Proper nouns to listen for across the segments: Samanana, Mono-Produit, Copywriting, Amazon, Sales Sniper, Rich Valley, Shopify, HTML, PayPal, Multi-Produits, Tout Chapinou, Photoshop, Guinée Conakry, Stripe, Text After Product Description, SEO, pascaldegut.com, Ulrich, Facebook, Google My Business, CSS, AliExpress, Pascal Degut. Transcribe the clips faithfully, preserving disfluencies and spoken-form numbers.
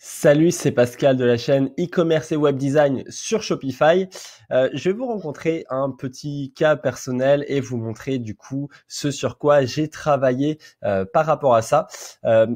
Salut, c'est Pascal de la chaîne e-commerce et web design sur Shopify. Euh, je vais vous rencontrer un petit cas personnel et vous montrer du coup ce sur quoi j'ai travaillé euh, par rapport à ça. Euh,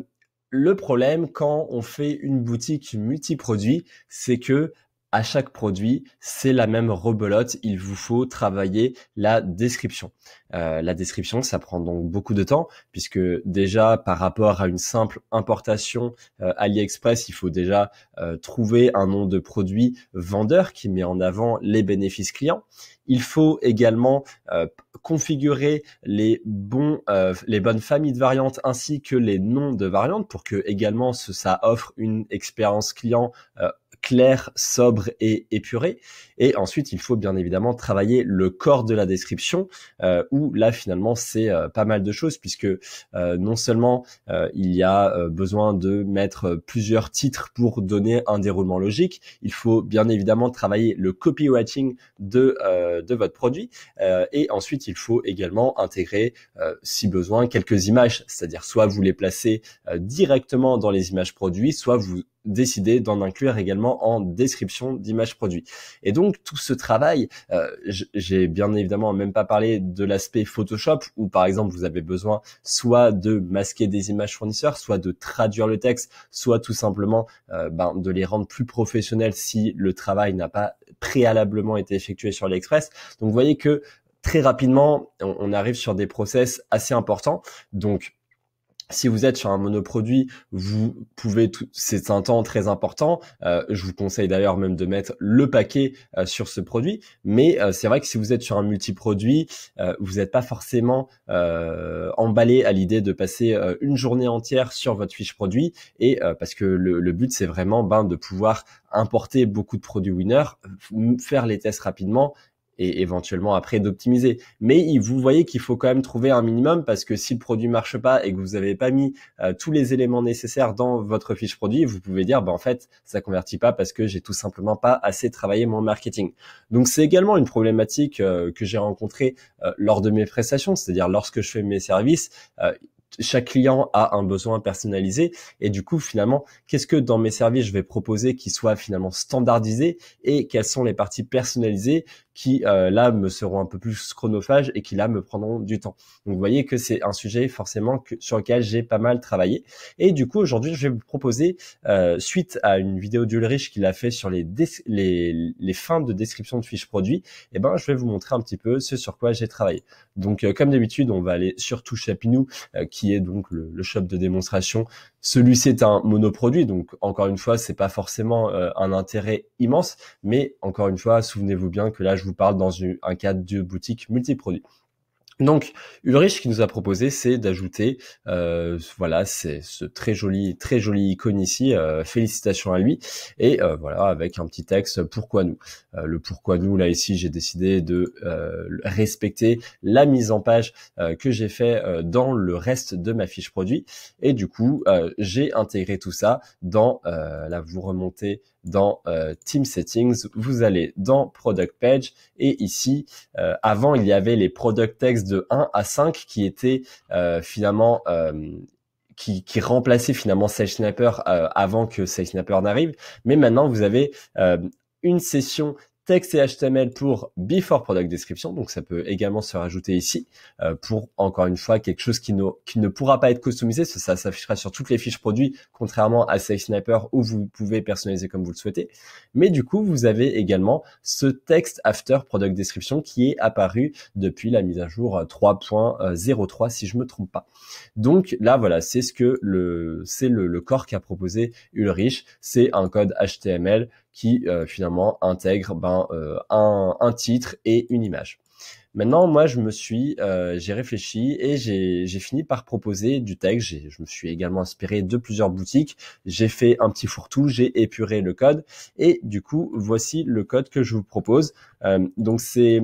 le problème quand on fait une boutique multiproduit, c'est que à chaque produit, c'est la même rebelote. Il vous faut travailler la description. Euh, la description, ça prend donc beaucoup de temps puisque déjà par rapport à une simple importation euh, AliExpress, il faut déjà euh, trouver un nom de produit vendeur qui met en avant les bénéfices clients. Il faut également euh, configurer les bons, euh, les bonnes familles de variantes ainsi que les noms de variantes pour que également ce, ça offre une expérience client euh, clair, sobre et épuré. Et ensuite, il faut bien évidemment travailler le corps de la description euh, où là, finalement, c'est euh, pas mal de choses puisque euh, non seulement euh, il y a euh, besoin de mettre plusieurs titres pour donner un déroulement logique, il faut bien évidemment travailler le copywriting de, euh, de votre produit euh, et ensuite, il faut également intégrer, euh, si besoin, quelques images, c'est-à-dire soit vous les placez euh, directement dans les images produits, soit vous décider d'en inclure également en description d'images produits. Et donc tout ce travail, euh, j'ai bien évidemment même pas parlé de l'aspect Photoshop où par exemple vous avez besoin soit de masquer des images fournisseurs, soit de traduire le texte, soit tout simplement euh, ben, de les rendre plus professionnels si le travail n'a pas préalablement été effectué sur AliExpress. Donc vous voyez que très rapidement on, on arrive sur des process assez importants. Donc si vous êtes sur un monoproduit, vous pouvez, c'est un temps très important. Euh, je vous conseille d'ailleurs même de mettre le paquet euh, sur ce produit. Mais euh, c'est vrai que si vous êtes sur un multiproduit, euh, vous n'êtes pas forcément euh, emballé à l'idée de passer euh, une journée entière sur votre fiche produit. Et euh, parce que le, le but, c'est vraiment ben, de pouvoir importer beaucoup de produits winner, faire les tests rapidement et éventuellement après d'optimiser. Mais vous voyez qu'il faut quand même trouver un minimum parce que si le produit marche pas et que vous n'avez pas mis euh, tous les éléments nécessaires dans votre fiche produit, vous pouvez dire bah, en fait ça convertit pas parce que j'ai tout simplement pas assez travaillé mon marketing. Donc c'est également une problématique euh, que j'ai rencontrée euh, lors de mes prestations, c'est-à-dire lorsque je fais mes services, euh, chaque client a un besoin personnalisé et du coup finalement qu'est-ce que dans mes services je vais proposer qui soit finalement standardisé et quelles sont les parties personnalisées qui euh, là me seront un peu plus chronophages et qui là me prendront du temps. Donc vous voyez que c'est un sujet forcément que, sur lequel j'ai pas mal travaillé et du coup aujourd'hui je vais vous proposer euh, suite à une vidéo d'Ulrich qu'il a fait sur les, les les fins de description de fiches produits, et ben je vais vous montrer un petit peu ce sur quoi j'ai travaillé. Donc euh, comme d'habitude on va aller sur Tout Chapinou euh, qui est donc le, le shop de démonstration. Celui-ci est un monoproduit, donc encore une fois c'est pas forcément euh, un intérêt immense, mais encore une fois souvenez-vous bien que là je vous parle dans une, un cadre de boutique multiproduit. Donc Ulrich, ce qu'il nous a proposé, c'est d'ajouter, euh, voilà, c'est ce très joli, très joli icône ici. Euh, félicitations à lui. Et euh, voilà, avec un petit texte pourquoi nous. Euh, le pourquoi nous là ici, j'ai décidé de euh, respecter la mise en page euh, que j'ai fait euh, dans le reste de ma fiche produit. Et du coup, euh, j'ai intégré tout ça dans. Euh, là, vous remontez dans euh, Team Settings, vous allez dans Product Page et ici, euh, avant il y avait les Product Text de un à cinq qui étaient euh, finalement euh, qui, qui remplaçaient finalement Sales Sniper euh, avant que Sales Sniper n'arrive, mais maintenant vous avez euh, une session texte et H T M L pour Before Product Description, donc ça peut également se rajouter ici euh, pour encore une fois quelque chose qui, no, qui ne pourra pas être customisé, ça, ça s'affichera sur toutes les fiches produits, contrairement à Sales Sniper où vous pouvez personnaliser comme vous le souhaitez. Mais du coup, vous avez également ce texte After Product Description qui est apparu depuis la mise à jour trois point zéro trois si je me trompe pas. Donc là, voilà, c'est ce que le c'est le, le corps qu'a proposé Ulrich, c'est un code H T M L qui euh, finalement intègre ben, euh, un, un titre et une image. Maintenant, moi, je me suis, euh, j'ai réfléchi et j'ai fini par proposer du texte. Je me suis également inspiré de plusieurs boutiques. J'ai fait un petit fourre-tout, j'ai épuré le code et du coup, voici le code que je vous propose. Euh, donc c'est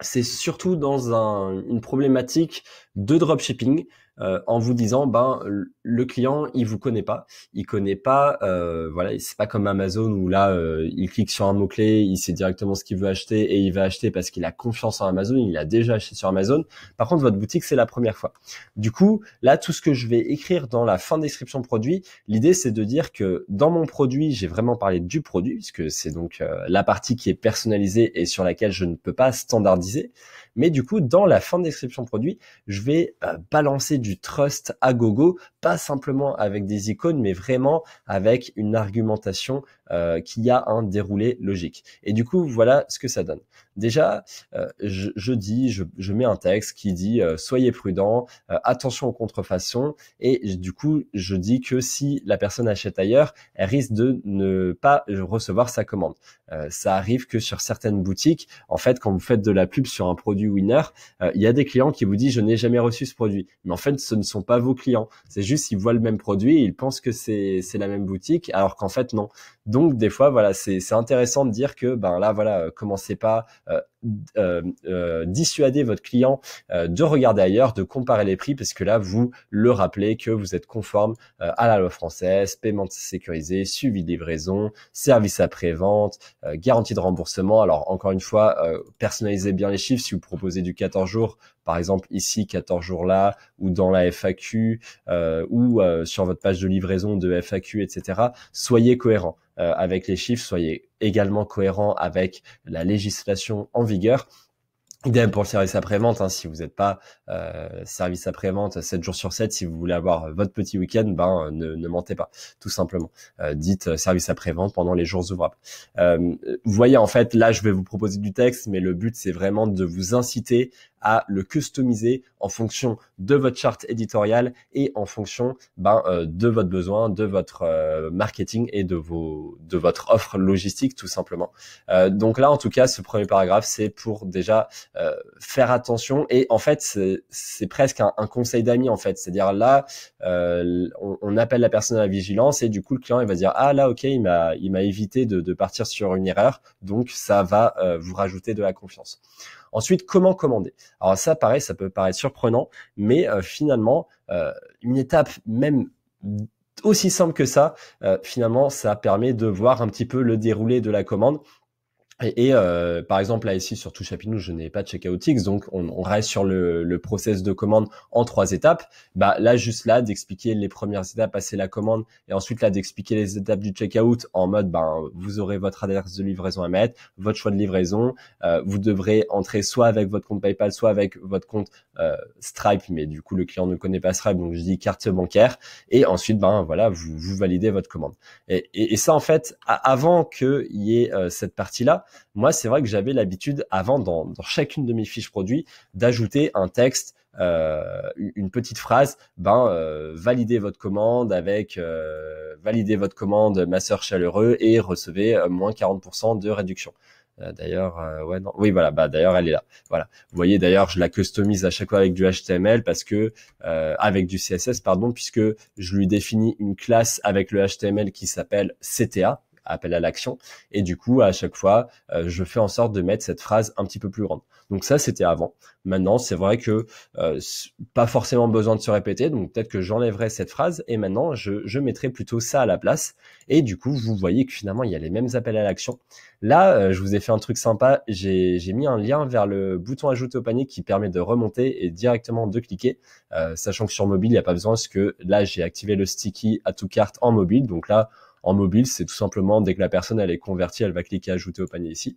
c'est surtout dans un, une problématique de dropshipping euh, en vous disant ben le client il vous connaît pas, il connaît pas euh, voilà, c'est pas comme Amazon où là euh, il clique sur un mot clé, il sait directement ce qu'il veut acheter et il va acheter parce qu'il a confiance en Amazon, il a déjà acheté sur Amazon. Par contre votre boutique c'est la première fois. Du coup là tout ce que je vais écrire dans la fin de description produit, l'idée c'est de dire que dans mon produit j'ai vraiment parlé du produit puisque c'est donc euh, la partie qui est personnalisée et sur laquelle je ne peux pas standardiser. Mais du coup, dans la fin de description produit, je vais euh, balancer du trust à gogo, pas simplement avec des icônes, mais vraiment avec une argumentation euh, qui a un déroulé logique. Et du coup, voilà ce que ça donne. Déjà, euh, je, je dis, je, je mets un texte qui dit euh, « Soyez prudent, euh, attention aux contrefaçons ». Et du coup, je dis que si la personne achète ailleurs, elle risque de ne pas recevoir sa commande. Euh, ça arrive que sur certaines boutiques, en fait, quand vous faites de la pub sur un produit winner, euh, il y a des clients qui vous disent je n'ai jamais reçu ce produit, mais en fait ce ne sont pas vos clients, c'est juste ils voient le même produit et ils pensent que c'est c'est la même boutique alors qu'en fait non. Donc des fois voilà, c'est c'est intéressant de dire que ben là voilà, euh, commencez pas euh, Euh, euh, dissuader votre client euh, de regarder ailleurs, de comparer les prix parce que là vous le rappelez que vous êtes conforme euh, à la loi française, paiement sécurisé, suivi de livraison, service après-vente, euh, garantie de remboursement. Alors encore une fois, euh, personnalisez bien les chiffres si vous proposez du quatorze jours par exemple ici, quatorze jours là, ou dans la F A Q euh, ou euh, sur votre page de livraison de F A Q, et cetera. Soyez cohérent euh, avec les chiffres, soyez également cohérent avec la législation en vigueur. Idem pour le service après-vente, hein, si vous n'êtes pas euh, service après-vente sept jours sur sept, si vous voulez avoir votre petit week-end, ben ne, ne mentez pas, tout simplement. Euh, dites service après-vente pendant les jours ouvrables. Euh, vous voyez, en fait, là, je vais vous proposer du texte, mais le but, c'est vraiment de vous inciter à le customiser en fonction de votre charte éditoriale et en fonction ben, euh, de votre besoin, de votre euh, marketing et de vos de votre offre logistique, tout simplement. Euh, donc là, en tout cas, ce premier paragraphe, c'est pour déjà euh, faire attention et en fait, c'est presque un, un conseil d'amis en fait. C'est-à-dire là, euh, on, on appelle la personne à la vigilance et du coup, le client il va dire ah là, ok, il m'a il m'a évité de, de partir sur une erreur, donc ça va euh, vous rajouter de la confiance. Ensuite, comment commander? Alors ça, pareil, ça peut paraître surprenant, mais euh, finalement, euh, une étape même aussi simple que ça, euh, finalement, ça permet de voir un petit peu le déroulé de la commande. Et, et euh, par exemple, là ici, sur Tout Chapinou, je n'ai pas de checkoutX, donc on, on reste sur le, le process de commande en trois étapes. Bah là, juste là, d'expliquer les premières étapes, passer la commande, et ensuite là, d'expliquer les étapes du checkout en mode, ben, vous aurez votre adresse de livraison à mettre, votre choix de livraison, euh, vous devrez entrer soit avec votre compte PayPal, soit avec votre compte euh, Stripe, mais du coup, le client ne connaît pas Stripe, donc je dis carte bancaire, et ensuite, ben voilà, vous, vous validez votre commande. Et, et, et ça, en fait, avant qu'il y ait euh, cette partie-là, moi, c'est vrai que j'avais l'habitude avant, dans, dans chacune de mes fiches produits, d'ajouter un texte, euh, une petite phrase, ben, euh, validez votre commande avec, euh, validez votre commande, ma sœur chaleureux, et recevez euh, moins quarante pour cent de réduction. Euh, d'ailleurs, euh, ouais, non, oui, voilà, bah d'ailleurs, elle est là. Voilà, vous voyez, d'ailleurs, je la customise à chaque fois avec du H T M L parce que, euh, avec du C S S, pardon, puisque je lui définis une classe avec le H T M L qui s'appelle C T A. Appel à l'action, et du coup à chaque fois euh, je fais en sorte de mettre cette phrase un petit peu plus grande. Donc ça c'était avant. Maintenant c'est vrai que euh, pas forcément besoin de se répéter, donc peut-être que j'enlèverai cette phrase et maintenant je, je mettrai plutôt ça à la place, et du coup vous voyez que finalement il y a les mêmes appels à l'action. Là euh, je vous ai fait un truc sympa, j'ai j'ai mis un lien vers le bouton ajouter au panier qui permet de remonter et directement de cliquer, euh, sachant que sur mobile il n'y a pas besoin parce que là j'ai activé le sticky à tout carte en mobile, donc là en mobile, c'est tout simplement dès que la personne elle est convertie, elle va cliquer ajouter au panier ici.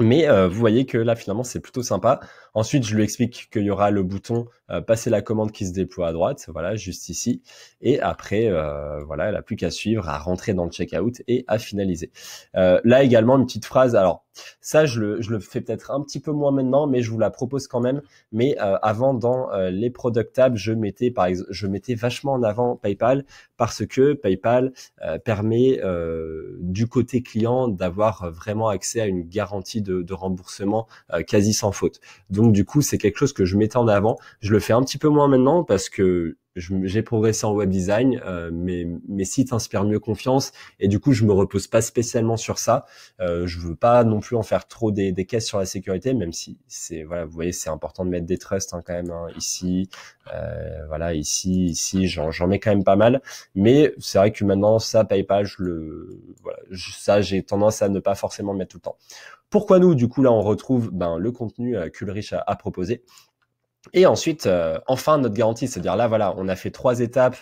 Mais euh, vous voyez que là finalement c'est plutôt sympa. Ensuite, je lui explique qu'il y aura le bouton euh, passer la commande qui se déploie à droite, voilà, juste ici. Et après, euh, voilà, elle n'a plus qu'à suivre, à rentrer dans le checkout et à finaliser. Euh, là également une petite phrase. Alors ça, je le, je le fais peut-être un petit peu moins maintenant, mais je vous la propose quand même. Mais euh, avant, dans euh, les product tabs, je mettais par exemple, je mettais vachement en avant PayPal parce que PayPal euh, permet euh, du côté client d'avoir vraiment accès à une garantie de De, de remboursement euh, quasi sans faute. Donc du coup c'est quelque chose que je mettais en avant, je le fais un petit peu moins maintenant parce que j'ai progressé en web design, euh, mes, mes sites inspirent mieux confiance et du coup je me repose pas spécialement sur ça. Euh, je veux pas non plus en faire trop des, des caisses sur la sécurité, même si c'est voilà, vous voyez, c'est important de mettre des trusts hein, quand même hein, ici, euh, voilà ici, ici, j'en j'en mets quand même pas mal. Mais c'est vrai que maintenant ça PayPal, je le voilà, je, ça j'ai tendance à ne pas forcément le mettre tout le temps. Pourquoi nous du coup là on retrouve ben le contenu euh, qu'Ulrich a, a proposé. Et ensuite, euh, enfin, notre garantie, c'est-à-dire là, voilà, on a fait trois étapes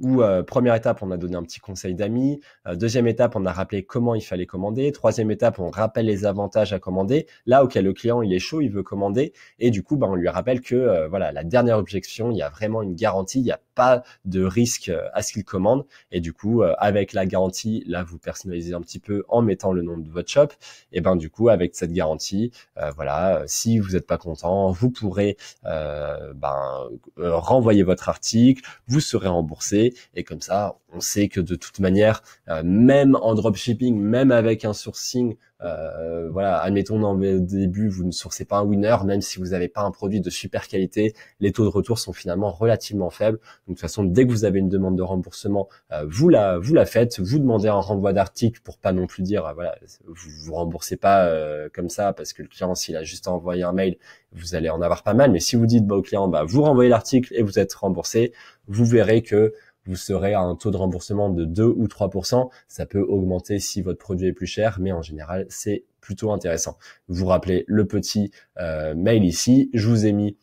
où, euh, première étape, on a donné un petit conseil d'amis. Euh, deuxième étape, on a rappelé comment il fallait commander. Troisième étape, on rappelle les avantages à commander. Là, auquel le client, il est chaud, il veut commander. Et du coup, ben, on lui rappelle que, euh, voilà, la dernière objection, il y a vraiment une garantie. Il n'y a pas de risque à ce qu'il commande. Et du coup, euh, avec la garantie, là, vous personnalisez un petit peu en mettant le nom de votre shop. Et ben, du coup, avec cette garantie, euh, voilà, si vous n'êtes pas content, vous pourrez, euh, ben, euh, renvoyer votre article. Vous serez remboursé. Et comme ça, on sait que de toute manière, euh, même en dropshipping, même avec un sourcing, euh, voilà, admettons dans le début, vous ne sourcez pas un winner, même si vous n'avez pas un produit de super qualité, les taux de retour sont finalement relativement faibles. Donc, de toute façon, dès que vous avez une demande de remboursement, euh, vous la, vous la faites, vous demandez un renvoi d'article pour pas non plus dire, euh, voilà, vous, vous remboursez pas euh, comme ça parce que le client, s'il a juste envoyé un mail, vous allez en avoir pas mal. Mais si vous dites bah, au client, bah, vous renvoyez l'article et vous êtes remboursé, vous verrez que vous serez à un taux de remboursement de deux ou trois pour cent. Ça peut augmenter si votre produit est plus cher, mais en général, c'est plutôt intéressant. Vous vous rappelez le petit euh, mail ici. Je vous ai mis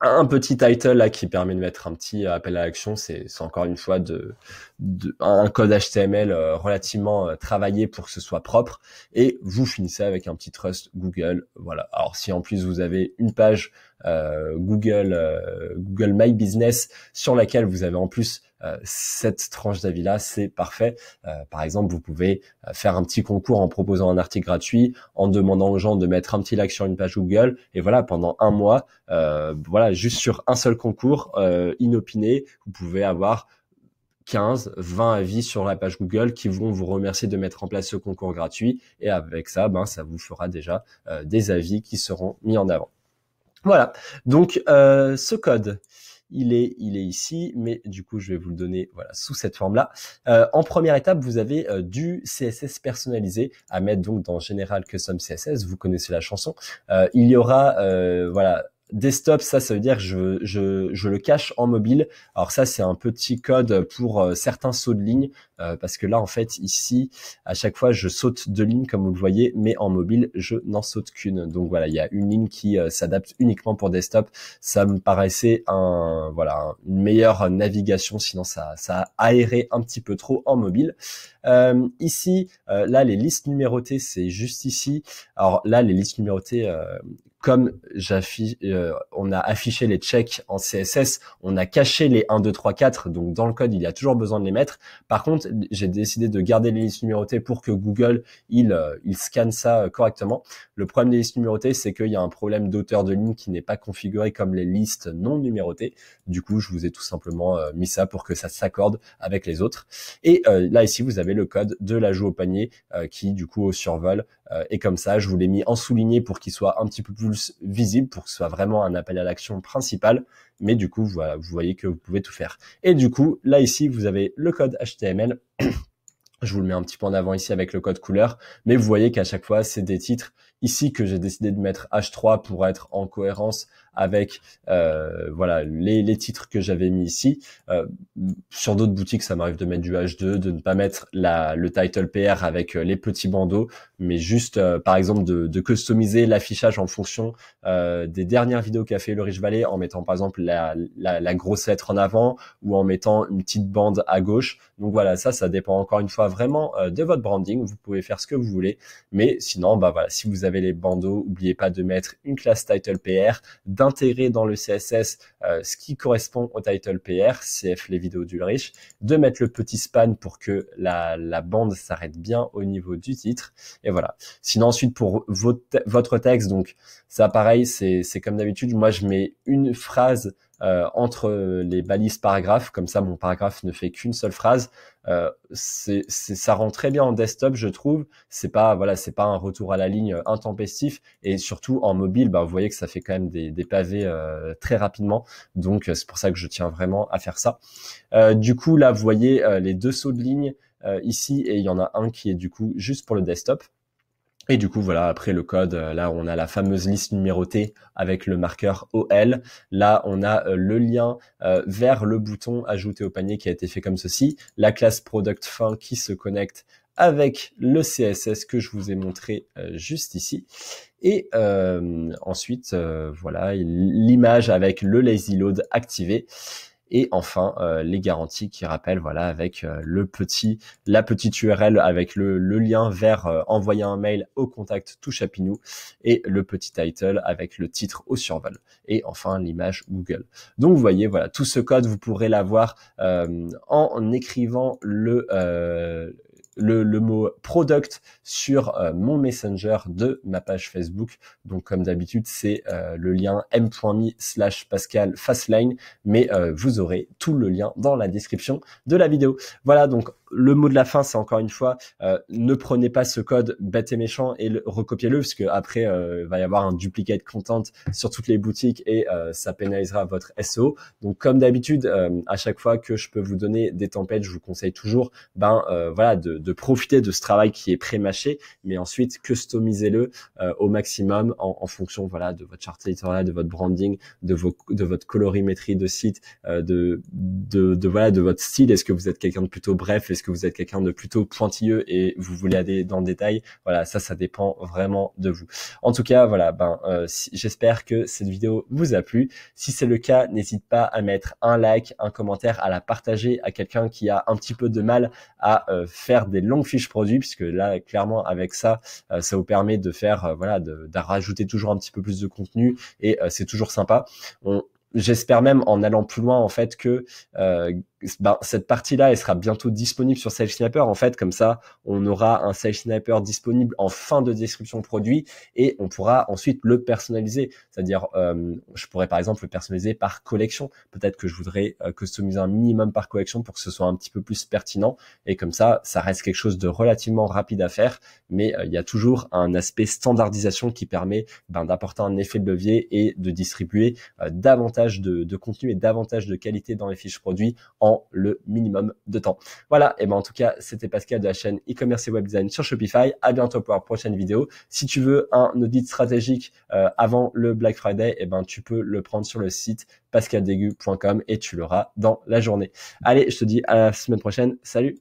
un petit title là qui permet de mettre un petit appel à l'action. C'est encore une fois de, de un code H T M L euh, relativement euh, travaillé pour que ce soit propre. Et vous finissez avec un petit trust Google. Voilà. Alors si en plus vous avez une page euh, Google euh, Google My Business sur laquelle vous avez en plus Euh, cette tranche d'avis là, c'est parfait. Euh, par exemple, vous pouvez faire un petit concours en proposant un article gratuit, en demandant aux gens de mettre un petit like sur une page Google. Et voilà, pendant un mois, euh, voilà, juste sur un seul concours euh, inopiné, vous pouvez avoir quinze, vingt avis sur la page Google qui vont vous remercier de mettre en place ce concours gratuit. Et avec ça, ben, ça vous fera déjà euh, des avis qui seront mis en avant. Voilà. Donc, euh, ce code. Il est, il est ici, mais du coup, je vais vous le donner voilà sous cette forme-là. Euh, en première étape, vous avez euh, du C S S personnalisé à mettre donc dans General Custom C S S. Vous connaissez la chanson. Euh, il y aura euh, voilà desktop. Ça, ça veut dire que je, je, je le cache en mobile. Alors ça, c'est un petit code pour euh, certains sauts de ligne euh, parce que là, en fait, ici, à chaque fois, je saute deux lignes comme vous le voyez, mais en mobile, je n'en saute qu'une. Donc voilà, il y a une ligne qui euh, s'adapte uniquement pour desktop. Ça me paraissait un voilà une meilleure navigation, sinon ça ça a aéré un petit peu trop en mobile. Euh, ici, euh, là, les listes numérotées, c'est juste ici. Alors là, les listes numérotées. Euh, Comme j'affiche, euh, on a affiché les checks en C S S, on a caché les un, deux, trois, quatre, donc dans le code, il y a toujours besoin de les mettre. Par contre, j'ai décidé de garder les listes numérotées pour que Google, il, euh, il scanne ça correctement. Le problème des listes numérotées, c'est qu'il y a un problème d'auteur de ligne qui n'est pas configuré comme les listes non numérotées. Du coup, je vous ai tout simplement euh, mis ça pour que ça s'accorde avec les autres. Et euh, là, ici, vous avez le code de l'ajout au panier euh, qui, du coup, au survol, euh, est comme ça. Je vous l'ai mis en souligné pour qu'il soit un petit peu plus visible pour que ce soit vraiment un appel à l'action principal, mais du coup voilà, vous voyez que vous pouvez tout faire. Et du coup là ici vous avez le code H T M L, je vous le mets un petit peu en avant ici avec le code couleur, mais vous voyez qu'à chaque fois c'est des titres ici que j'ai décidé de mettre H trois pour être en cohérence avec euh, voilà les, les titres que j'avais mis ici. Euh, sur d'autres boutiques, ça m'arrive de mettre du H deux, de ne pas mettre la, le title P R avec euh, les petits bandeaux, mais juste euh, par exemple de, de customiser l'affichage en fonction euh, des dernières vidéos qu'a fait Rich Valley en mettant par exemple la, la, la grosse lettre en avant ou en mettant une petite bande à gauche. Donc voilà, ça, ça dépend encore une fois vraiment euh, de votre branding. Vous pouvez faire ce que vous voulez, mais sinon, bah voilà, si vous avez les bandeaux, n'oubliez pas de mettre une classe title P R, d'intégrer dans le C S S euh, ce qui correspond au title P R, C F les vidéos d'Ulrich, de mettre le petit span pour que la, la bande s'arrête bien au niveau du titre, et voilà. Sinon ensuite pour votre, votre texte, donc ça pareil, c'est comme d'habitude, moi je mets une phrase euh, entre les balises paragraphes, comme ça mon paragraphe ne fait qu'une seule phrase. Euh, c'est, c'est, ça rend très bien en desktop, je trouve. C'est pas, voilà, c'est pas un retour à la ligne intempestif, et surtout en mobile, bah, vous voyez que ça fait quand même des, des pavés euh, très rapidement. Donc c'est pour ça que je tiens vraiment à faire ça. Euh, du coup là, vous voyez euh, les deux sauts de ligne euh, ici, et il y en a un qui est du coup juste pour le desktop. Et du coup, voilà, après le code, là, on a la fameuse liste numérotée avec le marqueur O L. Là, on a le lien euh, vers le bouton ajouter au panier qui a été fait comme ceci. La classe product fin qui se connecte avec le C S S que je vous ai montré euh, juste ici. Et euh, ensuite, euh, voilà, l'image avec le lazy load activé. Et enfin, euh, les garanties qui rappellent, voilà, avec euh, le petit, la petite U R L avec le, le lien vers euh, envoyer un mail au contact Tout Chapinou, et le petit title avec le titre au survol. Et enfin, l'image Google. Donc, vous voyez, voilà, tout ce code, vous pourrez l'avoir euh, en écrivant le... Euh, Le, le mot product sur euh, mon messenger de ma page Facebook. Donc comme d'habitude, c'est euh, le lien m point m e slash pascal fastline, mais euh, vous aurez tout le lien dans la description de la vidéo. Voilà, donc le mot de la fin, c'est encore une fois, euh, ne prenez pas ce code bête et méchant et recopiez-le, parce que après euh, il va y avoir un duplicate content sur toutes les boutiques, et euh, ça pénalisera votre S E O. Donc comme d'habitude, euh, à chaque fois que je peux vous donner des templates, je vous conseille toujours, ben euh, voilà, de, de de profiter de ce travail qui est pré-mâché, mais ensuite customisez-le euh, au maximum en, en fonction, voilà, de votre charte éditoriale, de votre branding, de vos, de votre colorimétrie de site, euh, de, de, de voilà, de votre style. Est-ce que vous êtes quelqu'un de plutôt bref? Est-ce que vous êtes quelqu'un de plutôt pointilleux et vous voulez aller dans le détail? Voilà, ça, ça dépend vraiment de vous. En tout cas, voilà, ben euh, si, j'espère que cette vidéo vous a plu. Si c'est le cas, n'hésite pas à mettre un like, un commentaire, à la partager à quelqu'un qui a un petit peu de mal à euh, faire des longues fiches produits, puisque là clairement avec ça euh, ça vous permet de faire euh, voilà, de, de rajouter toujours un petit peu plus de contenu, et euh, c'est toujours sympa. On, j'espère même, en allant plus loin, en fait, que euh, ben, cette partie-là, elle sera bientôt disponible sur Sales Sniper. En fait, comme ça, on aura un Sales Sniper disponible en fin de description produit, et on pourra ensuite le personnaliser. C'est-à-dire, euh, je pourrais par exemple le personnaliser par collection. Peut-être que je voudrais euh, customiser un minimum par collection pour que ce soit un petit peu plus pertinent. Et comme ça, ça reste quelque chose de relativement rapide à faire, mais euh, il y a toujours un aspect standardisation qui permet, ben, d'apporter un effet de levier et de distribuer euh, davantage De, de contenu et davantage de qualité dans les fiches produits en le minimum de temps. Voilà, et ben en tout cas, c'était Pascal de la chaîne e-commerce et web design sur Shopify. À bientôt pour la prochaine vidéo. Si tu veux un audit stratégique euh, avant le Black Friday, et ben tu peux le prendre sur le site pascal degut point com, et tu l'auras dans la journée. Allez, je te dis à la semaine prochaine. Salut.